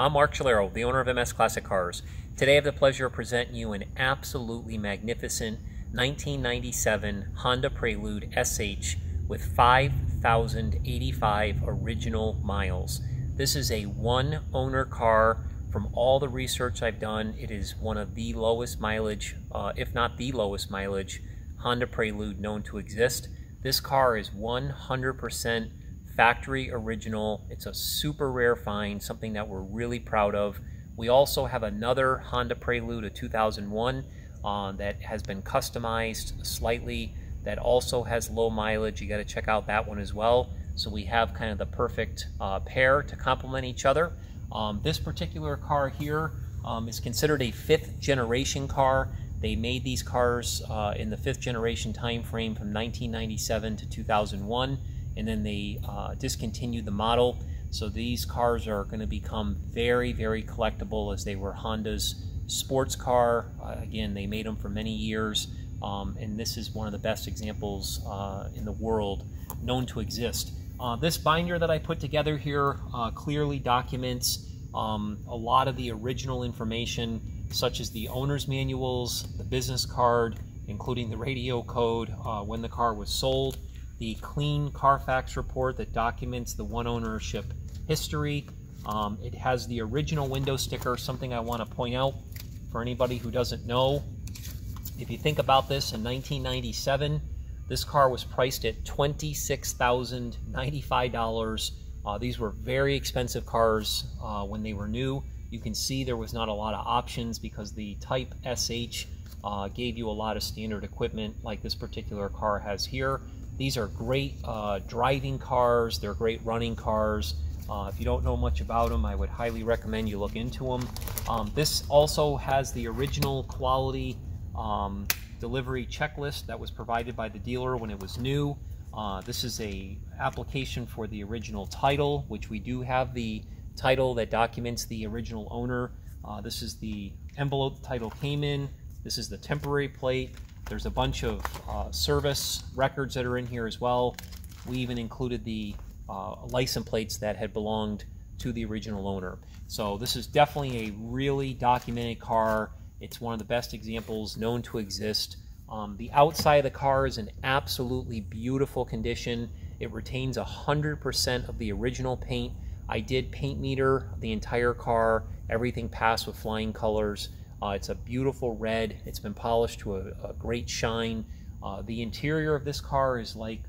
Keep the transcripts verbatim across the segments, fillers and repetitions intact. I'm Mark Chalero, the owner of M S Classic Cars. Today I have the pleasure of presenting you an absolutely magnificent nineteen ninety-seven Honda Prelude S H with five thousand eighty-five original miles. This is a one-owner car. From all the research I've done, it is one of the lowest mileage, uh, if not the lowest mileage, Honda Prelude known to exist. This car is one hundred percent factory original. It's a super rare find, something that we're really proud of. We also have another Honda Prelude, a two thousand one, uh, that has been customized slightly, that also has low mileage. You got to check out that one as well. So we have kind of the perfect uh, pair to complement each other. Um, this particular car here um, is considered a fifth generation car. They made these cars uh, in the fifth generation time frame from nineteen ninety-seven to two thousand one, and then they uh, discontinued the model. So these cars are going to become very, very collectible, as they were Honda's sports car. Uh, again, they made them for many years, um, and this is one of the best examples uh, in the world known to exist. Uh, this binder that I put together here uh, clearly documents um, a lot of the original information, such as the owner's manuals, the business card, including the radio code, uh, when the car was sold, the clean Car Fax report that documents the one ownership history. Um, it has the original window sticker, something I want to point out for anybody who doesn't know. If you think about this, in nineteen ninety-seven, this car was priced at twenty-six thousand ninety-five dollars. Uh, these were very expensive cars uh, when they were new. You can see there was not a lot of options because the Type S H uh, gave you a lot of standard equipment like this particular car has here. These are great uh, driving cars. They're great running cars. Uh, if you don't know much about them, I would highly recommend you look into them. Um, this also has the original quality um, delivery checklist that was provided by the dealer when it was new. Uh, this is a application for the original title, which we do have the title that documents the original owner. Uh, this is the envelope the title came in. This is the temporary plate. There's a bunch of uh, service records that are in here as well. We even included the uh, license plates that had belonged to the original owner. So this is definitely a really documented car. It's one of the best examples known to exist. Um, the outside of the car is in absolutely beautiful condition. It retains one hundred percent of the original paint. I did paint meter the entire car. Everything passed with flying colors. Uh, it's a beautiful red. It's been polished to a, a great shine. Uh, the interior of this car is like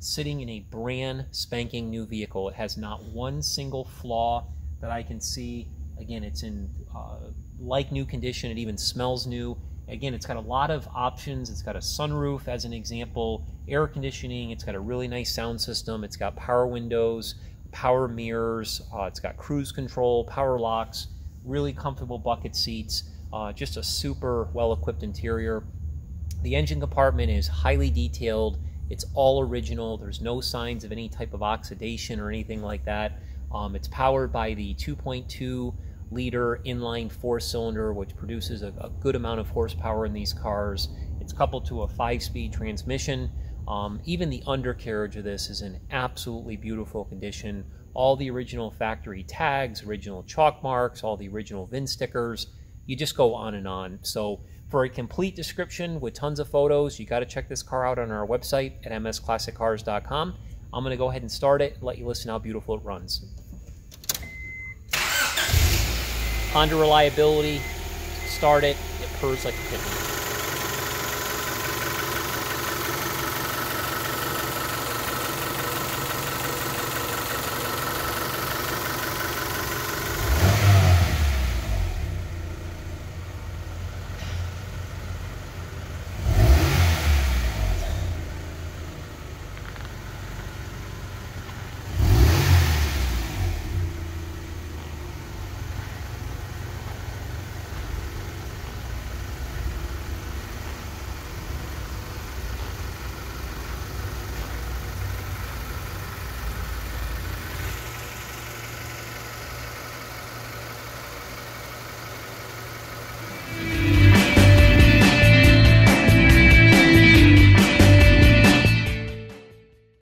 sitting in a brand spanking new vehicle. It has not one single flaw that I can see. Again, it's in uh, like new condition. It even smells new. Again, it's got a lot of options. It's got a sunroof as an example, air conditioning. It's got a really nice sound system. It's got power windows, power mirrors. Uh, it's got cruise control, power locks, really comfortable bucket seats. Uh, just a super well-equipped interior. The engine compartment is highly detailed. It's all original. There's no signs of any type of oxidation or anything like that. Um, it's powered by the two point two liter inline four-cylinder, which produces a, a good amount of horsepower in these cars. It's coupled to a five-speed transmission. Um, even the undercarriage of this is in absolutely beautiful condition. All the original factory tags, original chalk marks, all the original V I N stickers. You just go on and on. So for a complete description with tons of photos, you got to check this car out on our website at m s classic cars dot com. I'm going to go ahead and start it and let you listen how beautiful it runs. Honda reliability, start it, it purrs like a kitten.